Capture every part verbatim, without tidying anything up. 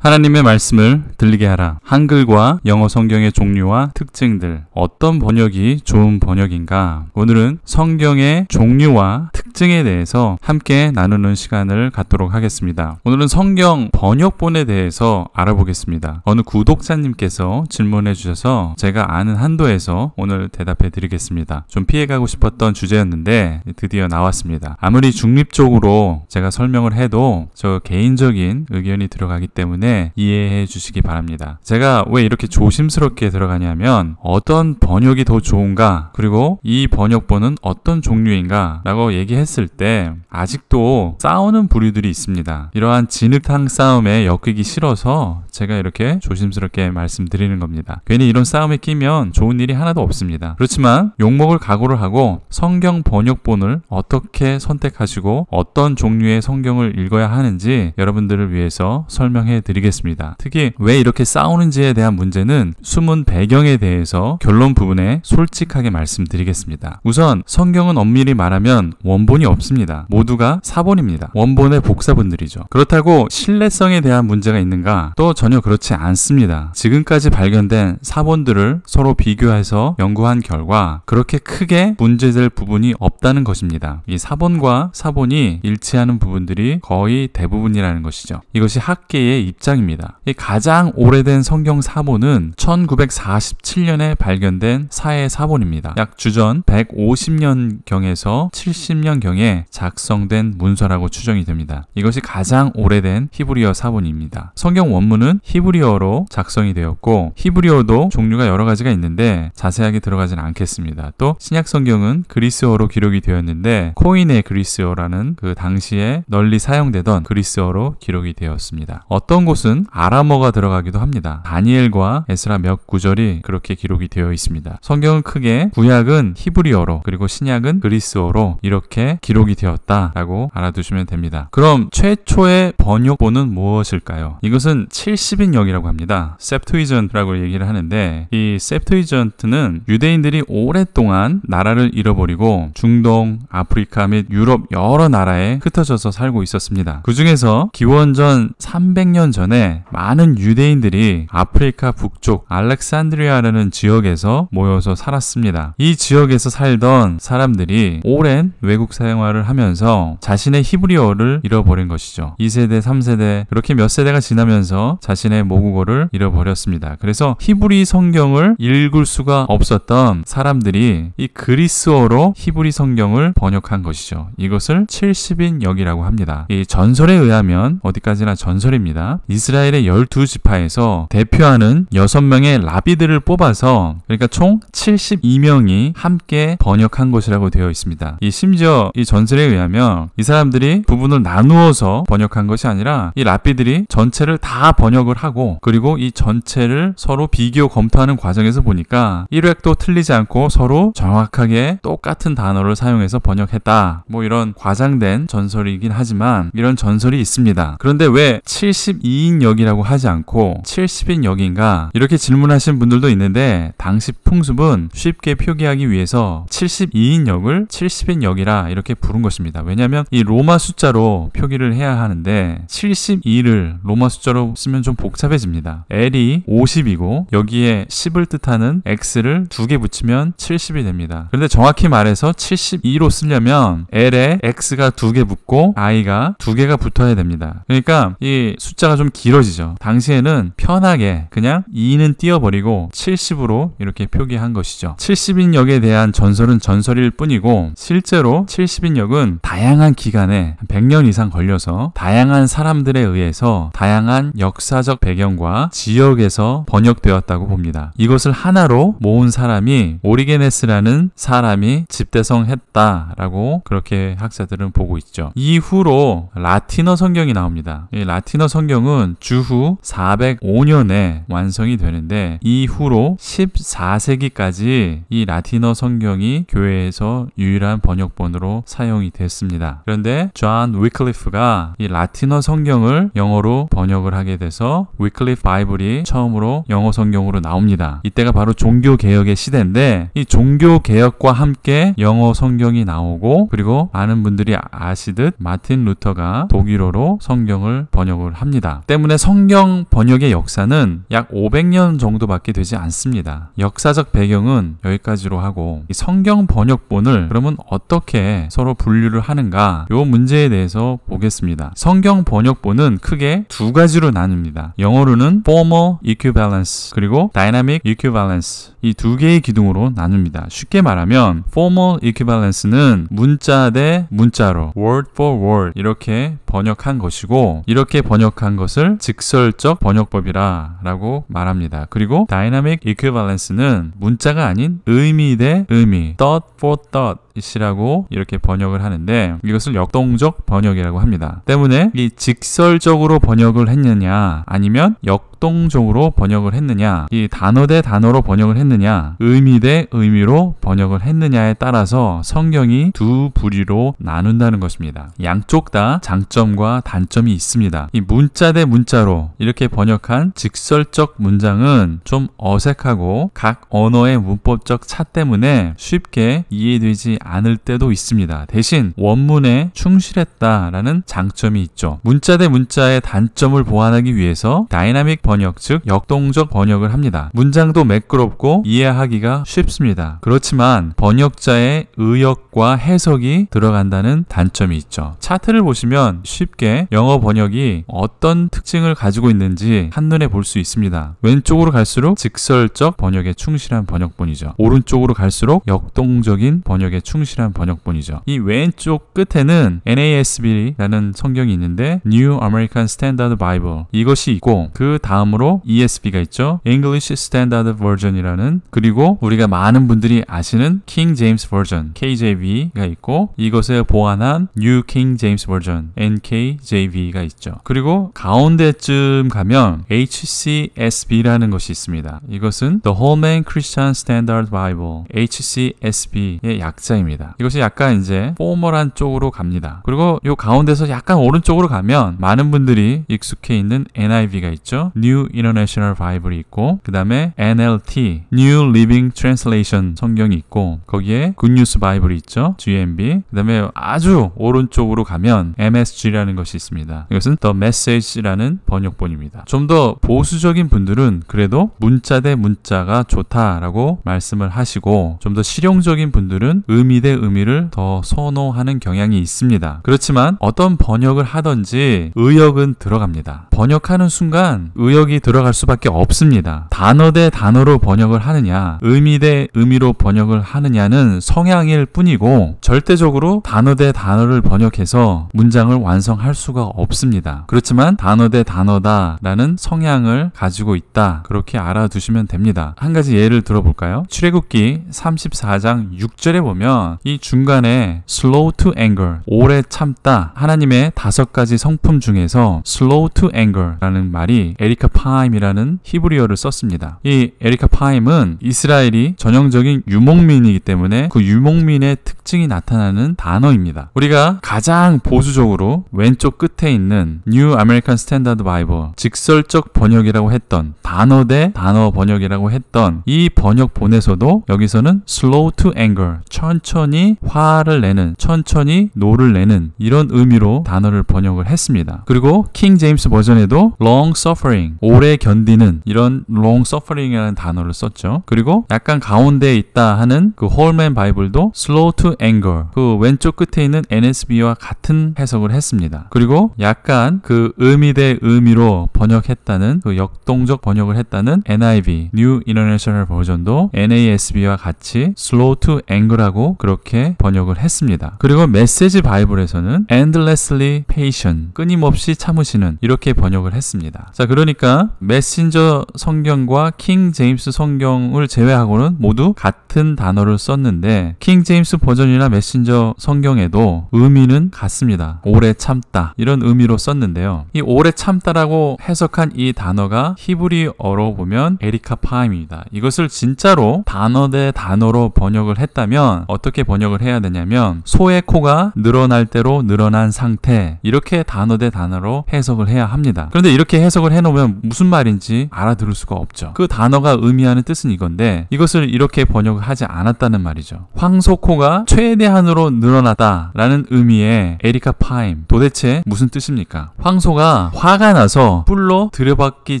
하나님의 말씀을 들리게 하라. 한글과 영어 성경의 종류와 특징들, 어떤 번역이 좋은 번역인가? 오늘은 성경의 종류와 특징에 대해서 함께 나누는 시간을 갖도록 하겠습니다. 오늘은 성경 번역본에 대해서 알아보겠습니다. 어느 구독자님께서 질문해 주셔서 제가 아는 한도에서 오늘 대답해 드리겠습니다. 좀 피해가고 싶었던 주제였는데 드디어 나왔습니다. 아무리 중립적으로 제가 설명을 해도 저 개인적인 의견이 들어가기 때문에 이해해 주시기 바랍니다. 제가 왜 이렇게 조심스럽게 들어가냐면 어떤 번역이 더 좋은가, 그리고 이 번역본은 어떤 종류인가 라고 얘기했을 때 아직도 싸우는 부류들이 있습니다. 이러한 진흙탕 싸움에 엮이기 싫어서 제가 이렇게 조심스럽게 말씀드리는 겁니다. 괜히 이런 싸움에 끼면 좋은 일이 하나도 없습니다. 그렇지만 욕먹을 각오를 하고 성경 번역본을 어떻게 선택하시고 어떤 종류의 성경을 읽어야 하는지 여러분들을 위해서 설명해 드립니다. 드리겠습니다. 특히 왜 이렇게 싸우는지에 대한 문제는 숨은 배경에 대해서 결론 부분에 솔직하게 말씀드리겠습니다. 우선 성경은 엄밀히 말하면 원본이 없습니다. 모두가 사본입니다. 원본의 복사본들이죠. 그렇다고 신뢰성에 대한 문제가 있는가? 또 전혀 그렇지 않습니다. 지금까지 발견된 사본들을 서로 비교해서 연구한 결과 그렇게 크게 문제될 부분이 없다는 것입니다. 이 사본과 사본이 일치하는 부분들이 거의 대부분이라는 것이죠. 이것이 학계의 입 입장입니다. 이 가장 오래된 성경 사본은 천구백사십칠 년에 발견된 사해 사본입니다. 약 주전 백오십 년경에서 칠십 년경에 작성된 문서라고 추정이 됩니다. 이것이 가장 오래된 히브리어 사본입니다. 성경 원문은 히브리어로 작성이 되었고 히브리어도 종류가 여러 가지가 있는데 자세하게 들어가진 않겠습니다. 또 신약 성경은 그리스어로 기록이 되었는데 코인의 그리스어라는 그 당시에 널리 사용되던 그리스어로 기록이 되었습니다. 어떤 곳은 아람어가 들어가기도 합니다. 다니엘과 에스라 몇 구절이 그렇게 기록이 되어 있습니다. 성경은 크게 구약은 히브리어로 그리고 신약은 그리스어로 이렇게 기록이 되었다라고 알아두시면 됩니다. 그럼 최초의 번역본은 무엇일까요? 이것은 칠십 인역이라고 합니다. 셉트위전트라고 얘기를 하는데 이 셉트위전트는 유대인들이 오랫동안 나라를 잃어버리고 중동, 아프리카 및 유럽 여러 나라에 흩어져서 살고 있었습니다. 그 중에서 기원전 삼백 년 전에 많은 유대인들이 아프리카 북쪽 알렉산드리아라는 지역에서 모여서 살았습니다. 이 지역에서 살던 사람들이 오랜 외국 생활을 하면서 자신의 히브리어를 잃어버린 것이죠. 이 세대, 삼 세대 그렇게 몇 세대가 지나면서 자신의 모국어를 잃어버렸습니다. 그래서 히브리 성경을 읽을 수가 없었던 사람들이 이 그리스어로 히브리 성경을 번역한 것이죠. 이것을 칠십 인역이라고 합니다. 이 전설에 의하면 어디까지나 전설이 입니다. 이스라엘의 열두 지파에서 대표하는 여섯 명의 라비들을 뽑아서 그러니까 총 칠십이 명이 함께 번역한 것이라고 되어 있습니다. 이 심지어 이 전설에 의하면 이 사람들이 부분을 나누어서 번역한 것이 아니라 이 라비들이 전체를 다 번역을 하고 그리고 이 전체를 서로 비교 검토하는 과정에서 보니까 일획도 틀리지 않고 서로 정확하게 똑같은 단어를 사용해서 번역했다. 뭐 이런 과장된 전설이긴 하지만 이런 전설이 있습니다. 그런데 왜 칠십이 인역이라고 하지 않고 칠십 인역인가 이렇게 질문하신 분들도 있는데 당시 풍습은 쉽게 표기하기 위해서 칠십이 인역을 칠십 인역이라 이렇게 부른 것입니다. 왜냐하면 이 로마 숫자로 표기를 해야 하는데 칠십이를 로마 숫자로 쓰면 좀 복잡해집니다. L이 오십이고 여기에 십을 뜻하는 X를 두 개 붙이면 칠십이 됩니다. 그런데 정확히 말해서 칠십이로 쓰려면 L에 X가 두 개 붙고 I가 두 개가 붙어야 됩니다. 그러니까 이 숫자가 좀 길어지죠. 당시에는 편하게 그냥 이는 띄어버리고 칠십으로 이렇게 표기한 것이죠. 칠십 인역에 대한 전설은 전설일 뿐이고 실제로 칠십 인역은 다양한 기간에 백 년 이상 걸려서 다양한 사람들에 의해서 다양한 역사적 배경과 지역에서 번역되었다고 봅니다. 이것을 하나로 모은 사람이 오리게네스라는 사람이 집대성했다라고 그렇게 학자들은 보고 있죠. 이후로 라틴어 성경이 나옵니다. 이 라틴어 성경은 주후 사백오 년에 완성이 되는데 이후로 십사 세기까지 이 라틴어 성경이 교회에서 유일한 번역본으로 사용이 됐습니다. 그런데 존 위클리프가 이 라틴어 성경을 영어로 번역을 하게 돼서 시대에서 위클리프 바이블이 처음으로 영어 성경으로 나옵니다. 이때가 바로 종교개혁의 시대인데 이 종교개혁과 함께 영어 성경이 나오고 그리고 많은 분들이 아시듯 마틴 루터가 독일어로 성경을 번역을 합니다. 때문에 성경 번역의 역사는 약 오백 년 정도밖에 되지 않습니다. 역사적 배경은 여기까지로 하고 이 성경 번역본을 그러면 어떻게 서로 분류를 하는가 이 문제에 대해서 보겠습니다. 성경 번역본은 크게 두 가지로 나눕니다. 영어로는 formal equivalence 그리고 dynamic equivalence 이 두 개의 기둥으로 나눕니다. 쉽게 말하면 formal equivalence는 문자 대 문자로 word for word 이렇게 번역한 것이고 이렇게 번역한 것을 직설적 번역법이라 라고 말합니다. 그리고 dynamic equivalence는 문자가 아닌 의미 대 의미 thought for thought 이라고 이렇게 번역을 하는데 이것을 역동적 번역이라고 합니다. 때문에 이 직설적으로 번역을 했느냐 아니면 역동적으로 번역을 했느냐 이 단어 대 단어로 번역을 했느냐 의미 대 의미로 번역을 했느냐에 따라서 성경이 두 부류로 나눈다는 것입니다. 양쪽 다 장점과 단점이 있습니다. 이 문자 대 문자로 이렇게 번역한 직설적 문장은 좀 어색하고 각 언어의 문법적 차 때문에 쉽게 이해되지 않을 때도 있습니다. 대신 원문에 충실했다라는 장점이 있죠. 문자 대 문자의 단점을 보완하기 위해서 다이나믹 번역 즉 역동적 번역을 합니다. 문장도 매끄럽고 이해하기가 쉽습니다. 그렇지만 번역자의 의역과 해석이 들어간다는 단점이 있죠. 차트를 보시면 쉽게 영어 번역이 어떤 특징을 가지고 있는지 한눈에 볼 수 있습니다. 왼쪽으로 갈수록 직설적 번역에 충실한 번역본이죠. 오른쪽으로 갈수록 역동적인 번역에 충실한 번역본이죠. 이 왼쪽 끝에는 엔 에이 에스 비라는 성경이 있는데 New American Standard Bible 이것이 있고 그 다음으로 이 에스 비가 있죠. English Standard Version이라는 그리고 우리가 많은 분들이 아시는 King James Version 케이 제이 브이가 있고 이것에 보완한 New King James Version 엔 케이 제이 브이가 있죠. 그리고 가운데쯤 가면 에이치 씨 에스 비라는 것이 있습니다. 이것은 The Whole Man Christian Standard Bible 에이치 씨 에스 비의 약자 입니다. 이것이 약간 이제 포멀한 쪽으로 갑니다. 그리고 요 가운데서 약간 오른쪽으로 가면 많은 분들이 익숙해 있는 엔 아이 브이가 있죠. New International Bible이 있고 그 다음에 엔 엘 티 New Living Translation 성경이 있고 거기에 Good News Bible이 있죠. 지 엠 비 그 다음에 아주 오른쪽으로 가면 엠 에스 지라는 것이 있습니다. 이것은 The Message라는 번역본입니다. 좀 더 보수적인 분들은 그래도 문자 대 문자가 좋다라고 말씀을 하시고 좀 더 실용적인 분들은 의미 대 의미를 더 선호하는 경향이 있습니다. 그렇지만 어떤 번역을 하든지 의역은 들어갑니다. 번역하는 순간 의역이 들어갈 수밖에 없습니다. 단어 대 단어로 번역을 하느냐 의미 대 의미로 번역을 하느냐는 성향일 뿐이고 절대적으로 단어 대 단어를 번역해서 문장을 완성할 수가 없습니다. 그렇지만 단어 대 단어다 라는 성향을 가지고 있다 그렇게 알아두시면 됩니다. 한 가지 예를 들어볼까요? 출애굽기 삼십사 장 육 절에 보면 이 중간에 slow to anger 오래 참다 하나님의 다섯 가지 성품 중에서 slow to anger 라는 말이 에리카 파임이라는 히브리어를 썼습니다. 이 에리카 파임은 이스라엘이 전형적인 유목민이기 때문에 그 유목민의 특징이 나타나는 단어입니다. 우리가 가장 보수적으로 왼쪽 끝에 있는 New American Standard Bible 직설적 번역이라고 했던 단어 대 단어 번역이라고 했던 이 번역본에서도 여기서는 slow to anger 천천히 화를 내는 천천히 노를 내는 이런 의미로 단어를 번역을 했습니다. 그리고 킹 제임스 버전에도 long suffering 오래 견디는 이런 long suffering이라는 단어를 썼죠. 그리고 약간 가운데에 있다 하는 그 홀맨 바이블도 slow to anger 그 왼쪽 끝에 있는 엔 에스 비와 같은 해석을 했습니다. 그리고 약간 그 의미 대 의미로 번역했다는 그 역동적 번역을 했다는 엔 아이 브이 New International 버전도 엔 에이 에스 비와 같이 slow to anger라고 그렇게 번역을 했습니다. 그리고 메시지 바이블에서는 endlessly patient 끊임없이 참으시는 이렇게 번역을 했습니다. 자, 그러니까 메신저 성경과 킹 제임스 성경을 제외하고는 모두 같은 단어를 썼는데 킹 제임스 버전이나 메신저 성경에도 의미는 같습니다. 오래 참다 이런 의미로 썼는데요. 이 오래 참다라고 해석한 이 단어가 히브리어로 보면 에리카 파임입니다. 이것을 진짜로 단어 대 단어로 번역을 했다면 어떻게 번역을 해야 되냐면 소의 코가 늘어날 대로 늘어난 상태 이렇게 단어 대 단어로 해석을 해야 합니다. 그런데 이렇게 해석을 해놓으면 번역하면 무슨 말인지 알아들을 수가 없죠. 그 단어가 의미하는 뜻은 이건데 이것을 이렇게 번역을 하지 않았다는 말이죠. 황소코가 최대한으로 늘어났다 라는 의미의 에리카 파임, 도대체 무슨 뜻입니까? 황소가 화가 나서 뿔로 들여받기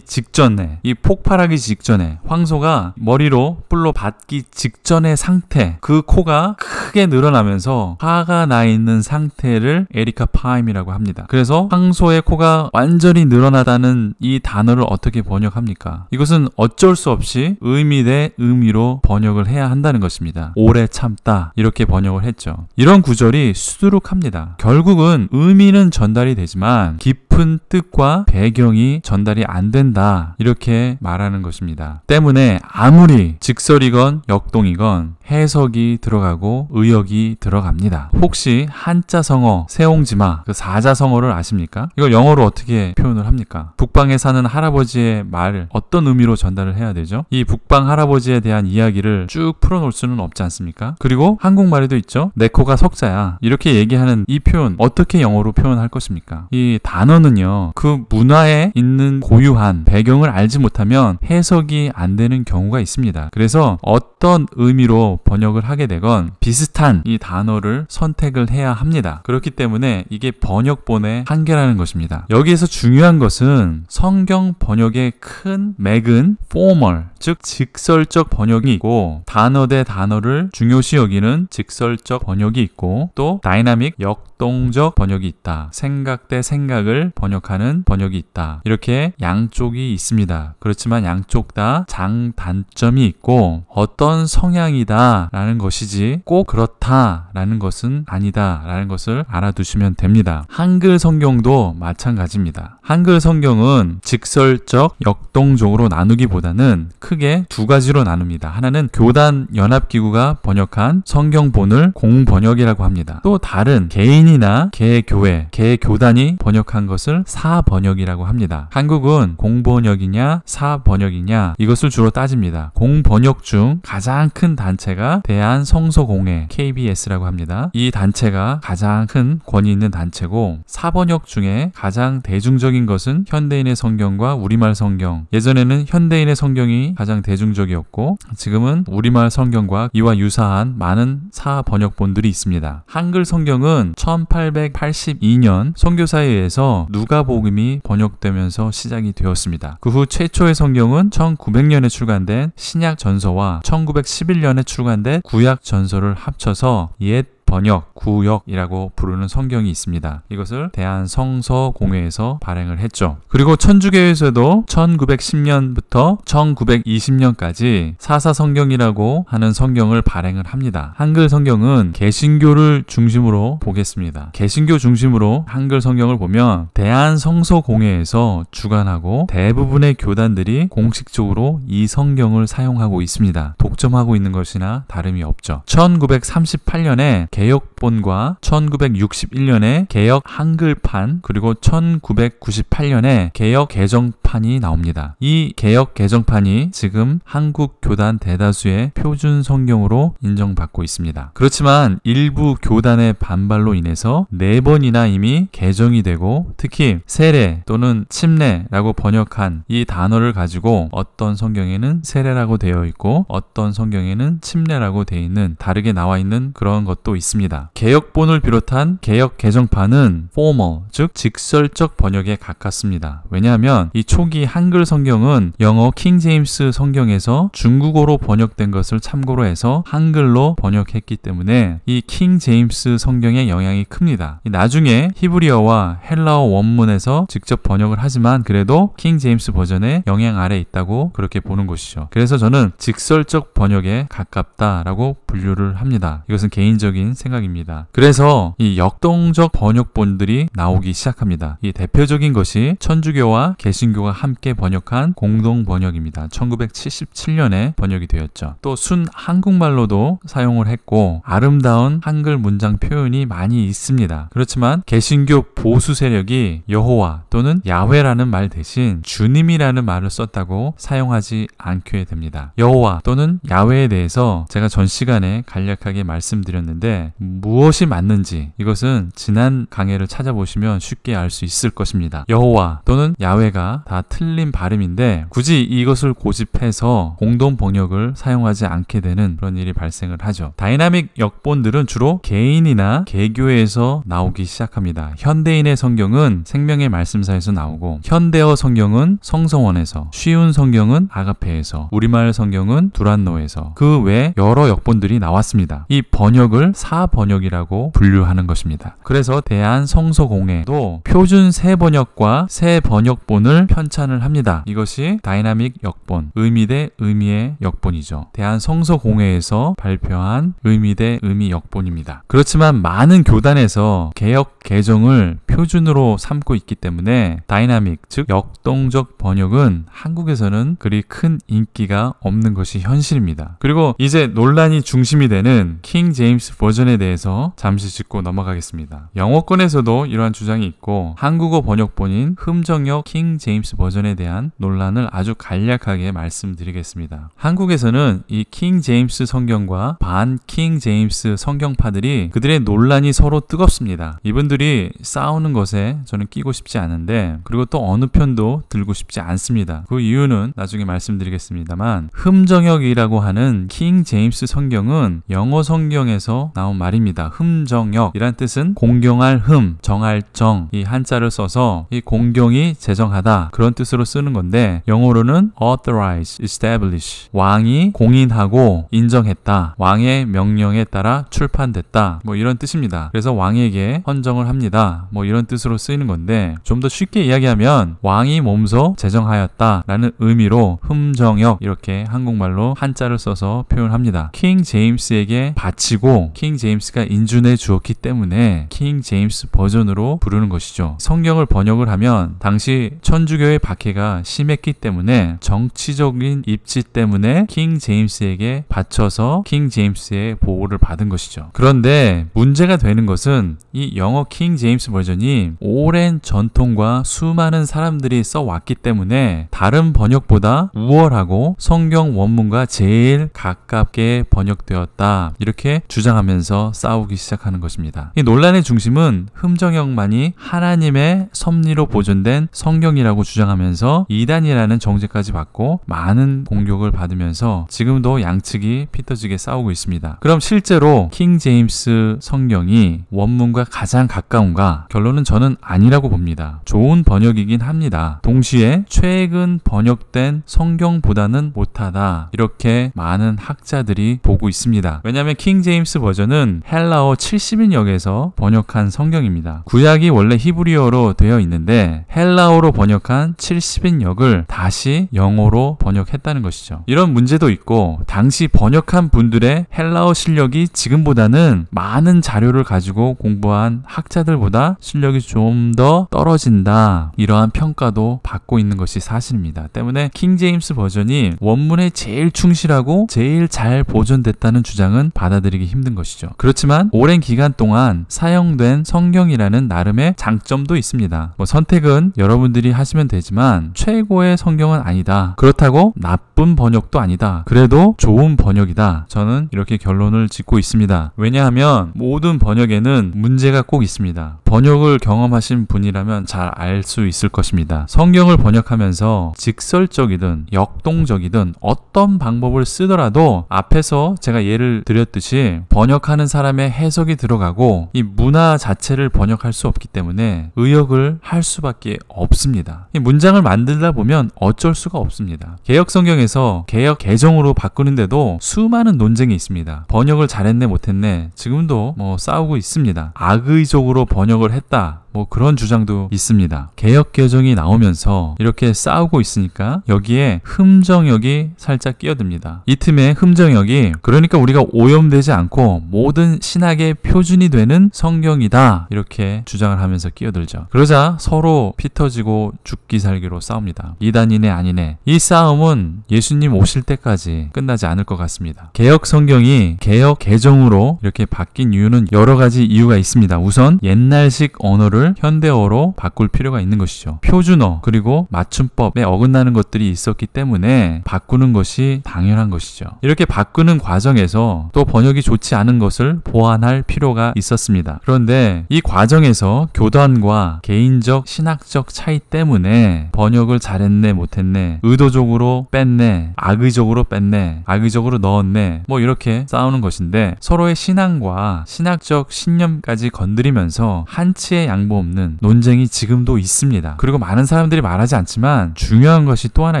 직전에, 이 폭발하기 직전에, 황소가 머리로 뿔로 받기 직전의 상태, 그 코가 크게 늘어나면서 화가 나 있는 상태를 에리카 파임이라고 합니다. 그래서 황소의 코가 완전히 늘어나다는 이 단어를 어떻게 번역합니까? 이것은 어쩔 수 없이 의미 대 의미로 번역을 해야 한다는 것입니다. 오래 참다 이렇게 번역을 했죠. 이런 구절이 수두룩합니다. 결국은 의미는 전달이 되지만 깊은 뜻과 배경이 전달이 안 된다 이렇게 말하는 것입니다. 때문에 아무리 직설이건 역동이건 해석이 들어가고 의역이 들어갑니다. 혹시 한자성어 세옹지마, 그 사자성어를 아십니까? 이걸 영어로 어떻게 표현을 합니까? 북방에 사는 할아버지의 말을 어떤 의미로 전달을 해야 되죠? 이 북방 할아버지에 대한 이야기를 쭉 풀어놓을 수는 없지 않습니까? 그리고 한국말에도 있죠. 내 코가 석자야 이렇게 얘기하는 이 표현 어떻게 영어로 표현할 것입니까? 이 단어는요, 그 문화에 있는 고유한 배경을 알지 못하면 해석이 안 되는 경우가 있습니다. 그래서 어떤 의미로 번역을 하게 되건 비슷한 이 단어를 선택을 해야 합니다. 그렇기 때문에 이게 번역본의 한계라는 것입니다. 여기에서 중요한 것은 성경 번역의 큰 맥은 포멀, 즉 직설적 번역이 있고, 단어 대 단어를 중요시 여기는 직설적 번역이 있고, 또 다이나믹 역동적 번역이 있다, 생각 대 생각을 번역하는 번역이 있다, 이렇게 양쪽이 있습니다. 그렇지만 양쪽 다 장단점이 있고 어떤 성향이다 라는 것이지 꼭 그렇다 라는 것은 아니다 라는 것을 알아두시면 됩니다. 한글 성경도 마찬가지입니다. 한글 성경은 직설적 역동적으로 나누기보다는 크게 두 가지로 나눕니다. 하나는 교단연합기구가 번역한 성경본을 공번역이라고 합니다. 또 다른 개인이나 개교회, 개교단이 번역한 것을 사번역이라고 합니다. 한국은 공번역이냐 사번역이냐 이것을 주로 따집니다. 공번역 중 가장 큰 단체 가 대한성서공회 케이비에스라고 합니다. 이 단체가 가장 큰 권위 있는 단체고, 사번역 중에 가장 대중적인 것은 현대인의 성경과 우리말 성경. 예전에는 현대인의 성경이 가장 대중적이었고 지금은 우리말 성경과 이와 유사한 많은 사번역본들이 있습니다. 한글 성경은 천팔백팔십이 년 선교사에 의해서 누가복음이 번역되면서 시작이 되었습니다. 그 후 최초의 성경은 천구백 년에 출간된 신약전서와 천구백십일 년에 출간된 출간된 구약 전서를 합쳐서 옛 번역, 구역이라고 부르는 성경이 있습니다. 이것을 대한성서공회에서 발행을 했죠. 그리고 천주교에서도 천구백십 년부터 천구백이십 년까지 사사성경이라고 하는 성경을 발행을 합니다. 한글 성경은 개신교를 중심으로 보겠습니다. 개신교 중심으로 한글 성경을 보면 대한성서공회에서 주관하고 대부분의 교단들이 공식적으로 이 성경을 사용하고 있습니다. 독점하고 있는 것이나 다름이 없죠. 천구백삼십팔 년에 개역본과 천구백육십일 년에 개역 한글판, 그리고 천구백구십팔 년에 개역 개정판이 나옵니다. 이 개역 개정판이 지금 한국 교단 대다수의 표준 성경으로 인정받고 있습니다. 그렇지만 일부 교단의 반발로 인해서 네 번이나 이미 개정이 되고, 특히 세례 또는 침례라고 번역한 이 단어를 가지고 어떤 성경에는 세례라고 되어 있고 어떤 성경에는 침례라고 되어 있는, 다르게 나와 있는 그런 것도 있습니다. 개역본을 비롯한 개역 개정판은 포멀, 즉 직설적 번역에 가깝습니다. 왜냐하면 이 초기 한글 성경은 영어 킹제임스 성경에서 중국어로 번역된 것을 참고로 해서 한글로 번역했기 때문에 이 킹제임스 성경의 영향이 큽니다. 나중에 히브리어와 헬라어 원문에서 직접 번역을 하지만 그래도 킹제임스 버전의 영향 아래 있다고 그렇게 보는 것이죠. 그래서 저는 직설적 번역에 가깝다라고 분류를 합니다. 이것은 개인적인 생각입니다. 그래서 이 역동적 번역본들이 나오기 시작합니다. 이 대표적인 것이 천주교와 개신교가 함께 번역한 공동번역입니다. 천구백칠십칠 년에 번역이 되었죠. 또 순 한국말로도 사용을 했고 아름다운 한글 문장 표현이 많이 있습니다. 그렇지만 개신교 보수 세력이 여호와 또는 야훼라는 말 대신 주님이라는 말을 썼다고 사용하지 않게 됩니다. 여호와 또는 야훼에 대해서 제가 전 시간에 간략하게 말씀드렸는데 무엇이 맞는지 이것은 지난 강의를 찾아보시면 쉽게 알 수 있을 것입니다. 여호와 또는 야훼가 다 다 틀린 발음인데 굳이 이것을 고집해서 공동 번역을 사용하지 않게 되는 그런 일이 발생을 하죠. 다이나믹 역본들은 주로 개인이나 개교에서 나오기 시작합니다. 현대인의 성경은 생명의 말씀사에서 나오고, 현대어 성경은 성서원에서, 쉬운 성경은 아가페에서, 우리말 성경은 두란노에서 그 외 여러 역본들이 나왔습니다. 이 번역을 사번역이라고 분류하는 것입니다. 그래서 대한성서공회도 표준 새번역과 새번역본을 편찬을 합니다. 이것이 다이나믹 역본, 의미 대 의미의 역본이죠. 대한성서공회에서 발표한 의미 대 의미 역본입니다. 그렇지만 많은 교단에서 개역 개정을 표준으로 삼고 있기 때문에 다이나믹, 즉 역동적 번역은 한국에서는 그리 큰 인기가 없는 것이 현실입니다. 그리고 이제 논란이 중심이 되는 킹 제임스 버전에 대해서 잠시 짚고 넘어가겠습니다. 영어권에서도 이러한 주장이 있고, 한국어 번역본인 흠정역 킹 제임스 버전에 대한 논란을 아주 간략하게 말씀드리겠습니다. 한국에서는 이 킹 제임스 성경과 반 킹 제임스 성경파들이 그들의 논란이 서로 뜨겁습니다. 이분들이 싸우는 것에 저는 끼고 싶지 않은데, 그리고 또 어느 편도 들고 싶지 않습니다. 그 이유는 나중에 말씀드리겠습니다만, 흠정역이라고 하는 킹 제임스 성경은 영어 성경에서 나온 말입니다. 흠정역이란 뜻은 공경할 흠, 정할 정, 이 한자를 써서 이 공경이 제정하다 그런 뜻으로 쓰는 건데, 영어로는 authorize, establish, 왕이 공인하고 인정했다, 왕의 명령에 따라 출판됐다, 뭐 이런 뜻입니다. 그래서 왕에게 헌정을 합니다, 뭐 이런 뜻으로 쓰이는 건데, 좀 더 쉽게 이야기하면 왕이 몸소 제정하였다 라는 의미로 흠정역, 이렇게 한국말로 한자를 써서 표현합니다. 킹 제임스에게 바치고 킹 제임스가 인준해 주었기 때문에 킹 제임스 버전으로 부르는 것이죠. 성경을 번역을 하면 당시 천주교의 박해가 심했기 때문에 정치적인 입지 때문에 킹 제임스에게 바쳐서 킹 제임스의 보호를 받은 것이죠. 그런데 문제가 되는 것은 이 영어 킹 제임스 버전이 오랜 전통과 수많은 사람들이 써왔기 때문에 다른 번역보다 우월하고 성경 원문과 제일 가깝게 번역되었다, 이렇게 주장하면서 싸우기 시작하는 것입니다. 이 논란의 중심은 흠정역만이 하나님의 섭리로 보존된 성경이라고 주장하면서 이단이라는 정죄까지 받고 많은 공격을 받으면서 지금도 양측이 피터지게 싸우고 있습니다. 그럼 실제로 킹 제임스 성경이 원문과 가장 가까운가? 결론은 저는 아니라고 봅니다. 좋은 번역이긴 합니다. 동시에 최근 번역된 성경보다는 못하다, 이렇게 많은 학자들이 보고 있습니다. 왜냐하면 킹 제임스 버전은 헬라어 칠십인역에서 번역한 성경입니다. 구약이 원래 히브리어로 되어 있는데 헬라어로 번역한 칠십인역을 다시 영어로 번역했다는 것이죠. 이런 문제도 있고, 당시 번역한 분들의 헬라어 실력이 지금보다는 많은 자료를 가지고 공부한 학자들보다 실력이 좀 더 떨어진다, 이러한 평가도 받고 있는 것이 사실입니다. 때문에 킹 제임스 버전이 원문에 제일 충실하고 제일 잘 보존됐다는 주장은 받아들이기 힘든 것이죠. 그렇지만 오랜 기간 동안 사용된 성경이라는 나름의 장점도 있습니다. 뭐 선택은 여러분들이 하시면 되지만 최고의 성경은 아니다, 그렇다고 나쁜 번역도 아니다, 그래도 좋은 번역이다, 저는 이렇게 결론을 짓고 있습니다. 왜냐하면 모든 번역에는 문제가 꼭 있습니다. 번역을 경험하신 분이라면 잘 알 수 있을 것입니다. 성경을 번역하면서 직설적이든 역동적이든 어떤 방법을 쓰더라도 앞에서 제가 예를 드렸듯이 번역하는 사람의 해석이 들어가고 이 문화 자체를 번역할 수 없기 때문에 의역을 할 수밖에 없습니다. 이 문장을 만들다 보면 어쩔 수가 없습니다. 개역 성경에서 개역 개정으로 바꾸는데도 수많은 논쟁이 있습니다. 번역을 잘했네 못했네, 지금도 뭐 싸우고 있습니다. 악의적으로 번역 했다, 뭐 그런 주장도 있습니다. 개역 개정이 나오면서 이렇게 싸우고 있으니까 여기에 흠정역이 살짝 끼어듭니다. 이 틈에 흠정역이, 그러니까 우리가 오염되지 않고 모든 신학의 표준이 되는 성경이다, 이렇게 주장을 하면서 끼어들죠. 그러자 서로 피터지고 죽기 살기로 싸웁니다. 이단이네 아니네, 이 싸움은 예수님 오실 때까지 끝나지 않을 것 같습니다. 개역 성경이 개역 개정으로 이렇게 바뀐 이유는 여러 가지 이유가 있습니다. 우선 옛날식 언어를 영어를 현대어로 바꿀 필요가 있는 것이죠. 표준어 그리고 맞춤법에 어긋나는 것들이 있었기 때문에 바꾸는 것이 당연한 것이죠. 이렇게 바꾸는 과정에서 또 번역이 좋지 않은 것을 보완할 필요가 있었습니다. 그런데 이 과정에서 교단과 개인적 신학적 차이 때문에 번역을 잘했네 못했네, 의도적으로 뺐네, 악의적으로 뺐네, 악의적으로 넣었네, 뭐 이렇게 싸우는 것인데, 서로의 신앙과 신학적 신념까지 건드리면서 한치의 양보 없는 논쟁이 지금도 있습니다. 그리고 많은 사람들이 말하지 않지만 중요한 것이 또 하나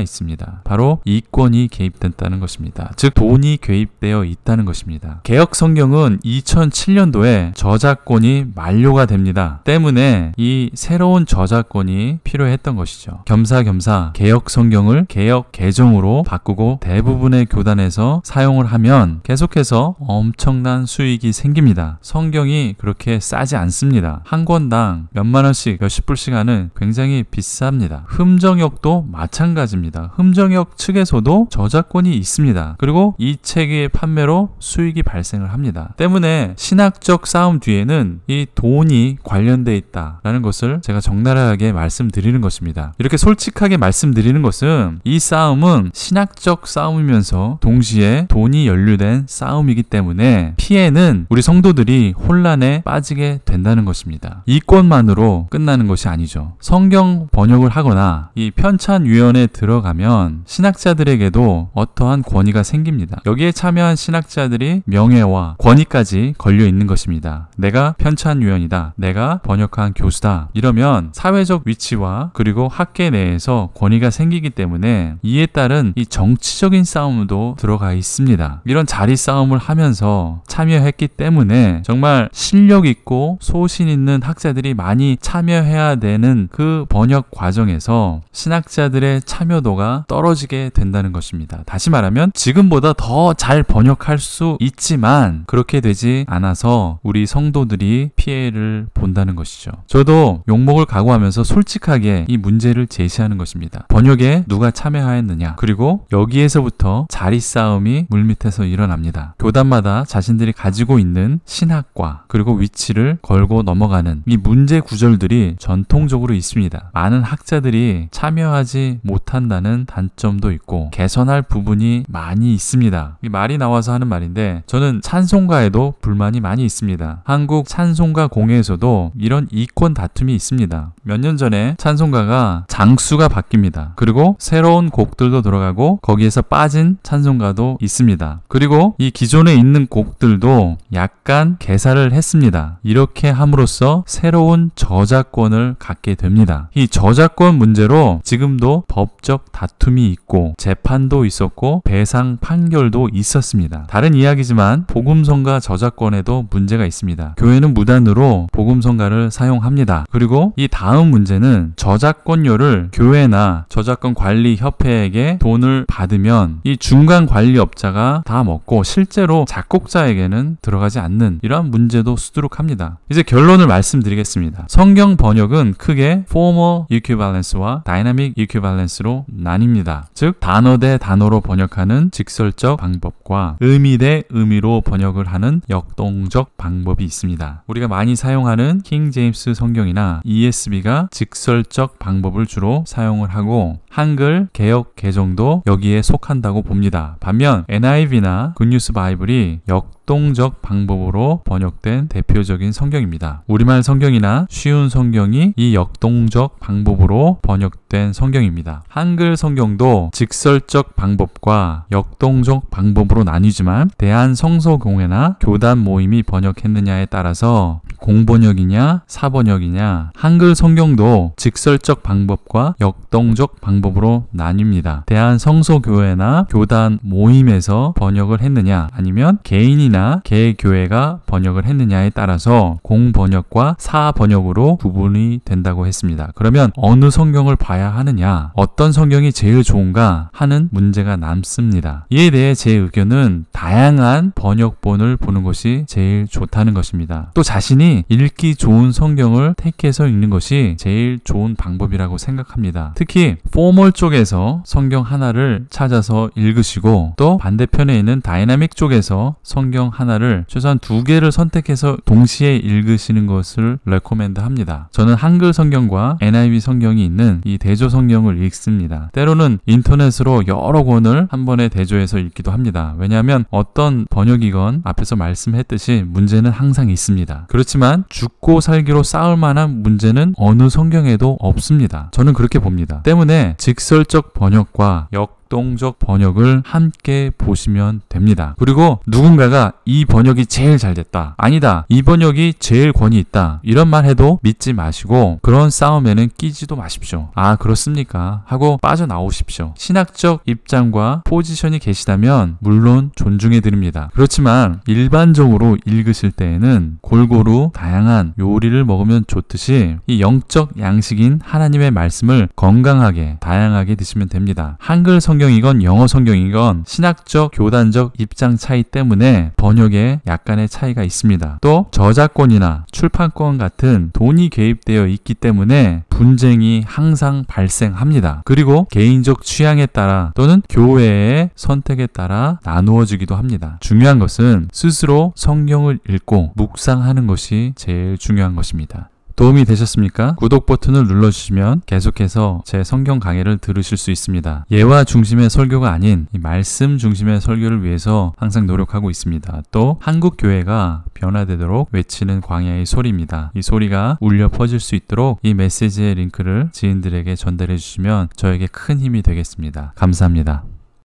있습니다. 바로 이권이 개입됐다는 것입니다. 즉 돈이 개입되어 있다는 것입니다. 개혁성경은 이천칠 년도에 저작권이 만료가 됩니다. 때문에 이 새로운 저작권이 필요했던 것이죠. 겸사겸사 개혁성경을 개혁개정으로 바꾸고 대부분의 교단에서 사용을 하면 계속해서 엄청난 수익이 생깁니다. 성경이 그렇게 싸지 않습니다. 한 권당 몇만 원씩 몇십 불씩 하는 굉장히 비쌉니다. 흠정역도 마찬가지입니다. 흠정역 측에서도 저작권이 있습니다. 그리고 이 책의 판매로 수익이 발생을 합니다. 때문에 신학적 싸움 뒤에는 이 돈이 관련되어 있다라는 것을 제가 적나라하게 말씀드리는 것입니다. 이렇게 솔직하게 말씀드리는 것은 이 싸움은 신학적 싸움이면서 동시에 돈이 연루된 싸움이기 때문에 피해는 우리 성도들이 혼란에 빠지게 된다는 것입니다. 이권만으로 끝나는 것이 아니죠. 성경 번역을 하거나 이 편찬위원회에 들어가면 신학자들에게도 어떠한 권위가 생깁니다. 여기에 참여한 신학자들이 명예와 권위까지 걸려있는 것입니다. 내가 편찬위원이다, 내가 번역한 교수다 이러면 사회적 위치와 그리고 학계 내에서 권위가 생기기 때문에 이에 따른 이 정치적인 싸움도 들어가 있습니다. 이런 자리 싸움을 하면서 참여했기 때문에 정말 실력 있고 소신 있는 학자들이 많이 참여해야 되는 그 번역 과정에서 신학자들의 참여도가 떨어지게 된다는 것입니다. 다시 말하면 지금보다 더 잘 번역할 수 있지만 그렇게 되지 않아서 우리 성도들이 피해를 본다는 것이죠. 저도 욕먹을 각오하면서 솔직하게 이 문제를 제시하는 것입니다. 번역에 누가 참여하였느냐, 그리고 여기에서부터 자리 싸움이 물밑에서 일어납니다. 교단마다 자신들이 가지고 있는 신학과 그리고 위치를 걸고 넘어가는 이 문제 구절들이 전통적으로 있습니다. 많은 학자들이 참여하지 못한다는 단점도 있고 개선할 부분이 많이 있습니다. 이 말이 나와서 하는 말인데 저는 찬송가에도 불만이 많이 있습니다. 한국 찬송가 공회에서도 이런 이권 다툼이 있습니다. 몇 년 전에 찬송가가 장수가 바뀝니다. 그리고 새로운 곡들도 들어가고 거기에서 빠진 찬송가도 있습니다. 그리고 이 기존에 있는 곡들도 약간 개사를 했습니다. 이렇게 함으로써 새로운 저작권을 갖게 됩니다. 이 저작권 문제로 지금도 법적 다툼이 있고 재판도 있었고 배상 판결도 있었습니다. 다른 이야기지만 복음성가 저작권에도 문제가 있습니다. 교회는 무단으로 복음성가를 사용합니다. 그리고 이 다음 문제는 저작권료를 교회나 저작권관리협회에게 돈을 받으면 이 중간관리업자가 다 먹고 실제로 작곡자에게는 들어가지 않는 이러한 문제도 수두룩합니다. 이제 결론을 말씀드리겠습니다. 성경 번역은 크게 formal equivalence와 dynamic equivalence로 나뉩니다. 즉 단어 대 단어로 번역하는 직설적 방법과 의미 대 의미로 번역을 하는 역동적 방법이 있습니다. 우리가 많이 사용하는 킹 제임스 성경이나 이에스비가 직설적 방법을 주로 사용을 하고 한글 개역 개정도 여기에 속한다고 봅니다. 반면 엔아이브이나 굿뉴스 바이블이 역 역동적 방법으로 번역된 대표적인 성경입니다. 우리말 성경이나 쉬운 성경이 이 역동적 방법으로 번역된 성경입니다. 한글 성경도 직설적 방법과 역동적 방법으로 나뉘지만 대한성서공회나 교단 모임이 번역했느냐에 따라서 공번역이냐 사번역이냐 한글 성경도 직설적 방법과 역동적 방법으로 나뉩니다. 대한성서교회나 교단 모임에서 번역을 했느냐 아니면 개인이나 개교회가 번역을 했느냐에 따라서 공번역과 사번역으로 구분이 된다고 했습니다. 그러면 어느 성경을 봐야 하느냐, 어떤 성경이 제일 좋은가 하는 문제가 남습니다. 이에 대해 제 의견은 다양한 번역본을 보는 것이 제일 좋다는 것입니다. 또 자신이 읽기 좋은 성경을 택해서 읽는 것이 제일 좋은 방법이라고 생각합니다. 특히 포멀 쪽에서 성경 하나를 찾아서 읽으시고 또 반대편에 있는 다이나믹 쪽에서 성경 성경 하나를 최소한 두 개를 선택해서 동시에 읽으시는 것을 레코멘드 합니다. 저는 한글 성경과 엔 아이 브이 성경이 있는 이 대조 성경을 읽습니다. 때로는 인터넷으로 여러 권을 한 번에 대조해서 읽기도 합니다. 왜냐하면 어떤 번역이건 앞에서 말씀했듯이 문제는 항상 있습니다. 그렇지만 죽고 살기로 싸울 만한 문제는 어느 성경에도 없습니다. 저는 그렇게 봅니다. 때문에 직설적 번역과 역 동적 번역을 함께 보시면 됩니다. 그리고 누군가가 이 번역이 제일 잘 됐다, 아니다, 이 번역이 제일 권위 있다, 이런 말 해도 믿지 마시고 그런 싸움에는 끼지도 마십시오. 아, 그렇습니까? 하고 빠져나오십시오. 신학적 입장과 포지션이 계시다면 물론 존중해 드립니다. 그렇지만 일반적으로 읽으실 때에는 골고루 다양한 요리를 먹으면 좋듯이 이 영적 양식인 하나님의 말씀을 건강하게 다양하게 드시면 됩니다. 한글 성경 성경이건 영어 성경이건 신학적, 교단적 입장 차이 때문에 번역에 약간의 차이가 있습니다. 또 저작권이나 출판권 같은 돈이 개입되어 있기 때문에 분쟁이 항상 발생합니다. 그리고 개인적 취향에 따라 또는 교회의 선택에 따라 나누어지기도 합니다. 중요한 것은 스스로 성경을 읽고 묵상하는 것이 제일 중요한 것입니다. 도움이 되셨습니까? 구독 버튼을 눌러주시면 계속해서 제 성경 강의를 들으실 수 있습니다. 예화 중심의 설교가 아닌 이 말씀 중심의 설교를 위해서 항상 노력하고 있습니다. 또 한국 교회가 변화되도록 외치는 광야의 소리입니다. 이 소리가 울려 퍼질 수 있도록 이 메시지의 링크를 지인들에게 전달해 주시면 저에게 큰 힘이 되겠습니다. 감사합니다.